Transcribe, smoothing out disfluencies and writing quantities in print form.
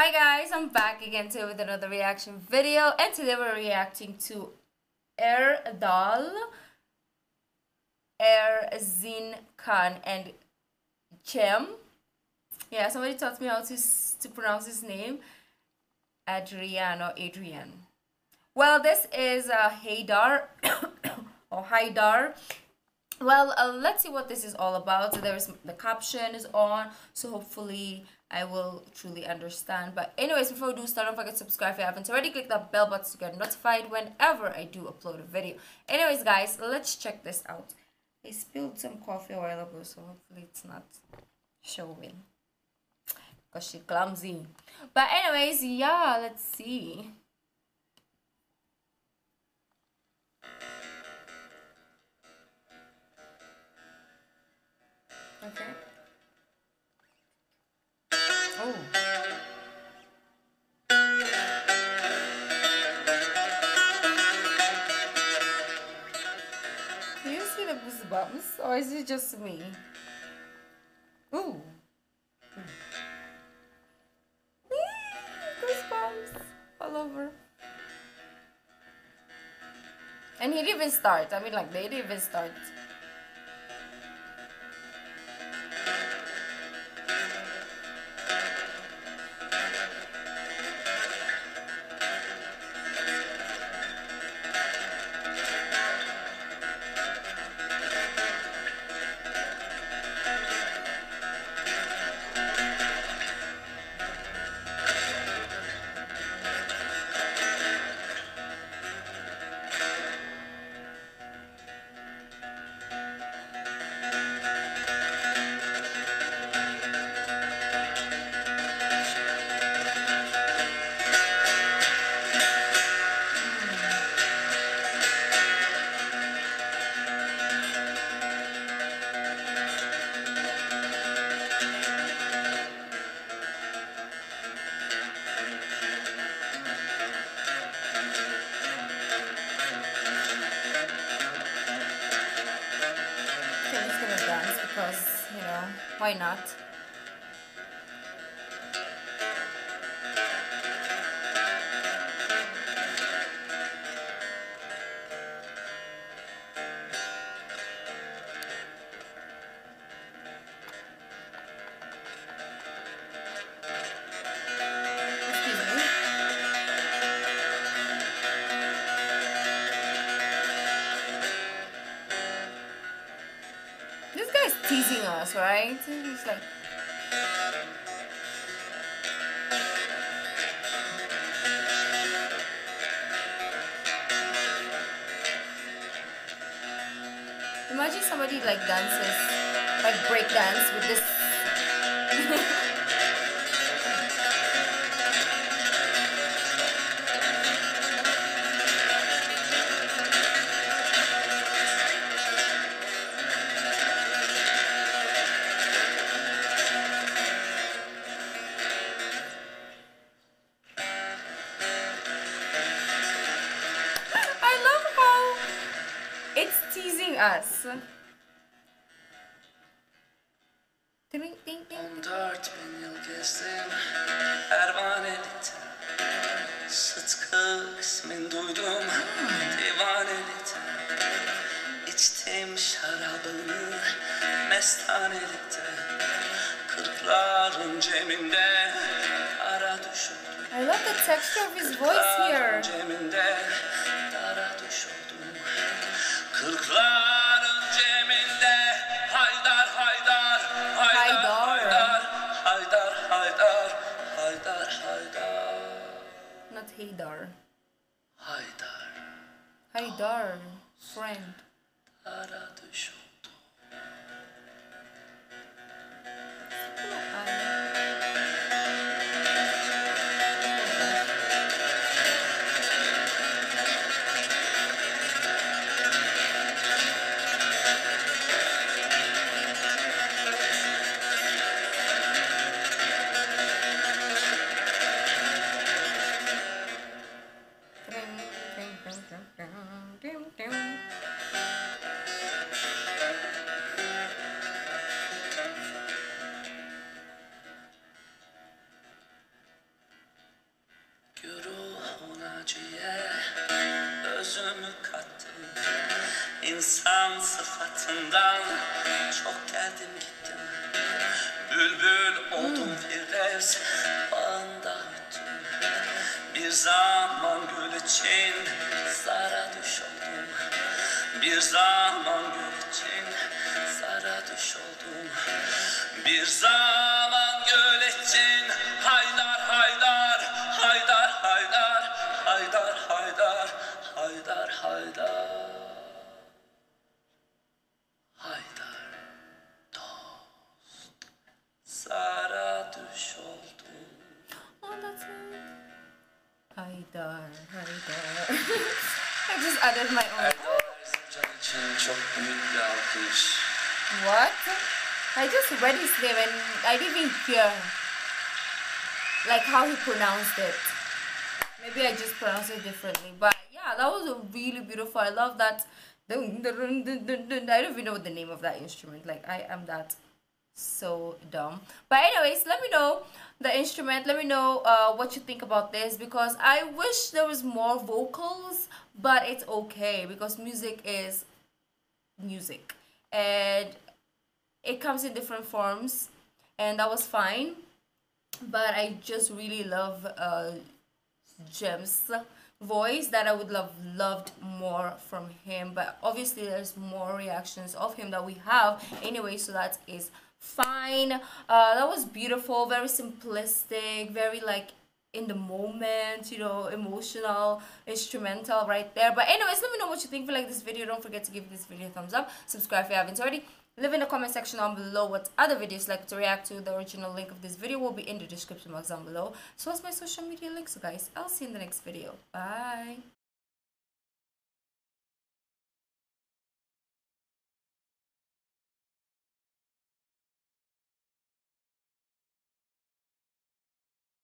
Hi guys, I'm back again today with another reaction video, and today we're reacting to Erdal Erzincan and Cem. Yeah, somebody taught me how to pronounce his name, Adrian. Well, this is Haydar or Haydar. Well, let's see what this is all about. So the caption is on, so hopefully I will truly understand. But anyways, before we do start, don't forget to subscribe if you haven't already. Click that bell button to get notified whenever I do upload a video. Anyways, guys, let's check this out. I spilled some coffee a while ago, so hopefully it's not showing, because she's clumsy. But anyways, yeah, let's see. Okay. Oh. Do you see the goosebumps, or is it just me? Ooh. Goosebumps all over. And he didn't even start. I mean, like, they didn't even start. Because, you know, why not? Teasing us, right? He's like, imagine somebody like dances, like break dance with this. It's teasing us. Ding, ding, ding. I love the texture of his voice here. Not Haydar. Haydar. Haydar, friend. Hasretinden çok geldim gittim. Bülbül oldum Firdevs bağında öttüm. Bir zaman gül için zara düş oldum. Bir zaman gül için zara düş oldum. Bir zaman gül için haydar haydar haydar haydar haydar haydar haydar haydar. Haydar, haydar. I just added my own. Erdal Erzincan için çok büyük bir alkış. What? I just read his name and I didn't even hear like how he pronounced it. Maybe I just pronounced it differently. But yeah, that was really beautiful. I love that. I don't even know the name of that instrument. Like I am that. So dumb. But anyways, let me know the instrument, let me know what you think about this, because I wish there was more vocals, but it's okay because music is music and it comes in different forms, and that was fine. But I just really love Cem's voice, that I would have loved more from him, but obviously there's more reactions of him that we have anyway, so that is fine. That was beautiful, very simplistic, very like in the moment, you know, emotional instrumental right there. But anyways, let me know what you think. If you like this video, don't forget to give this video a thumbs up, subscribe if you haven't already, leave in the comment section down below what other videos like to react to. The original link of this video will be in the description box down below, so as my social media links. So guys, I'll see you in the next video. Bye.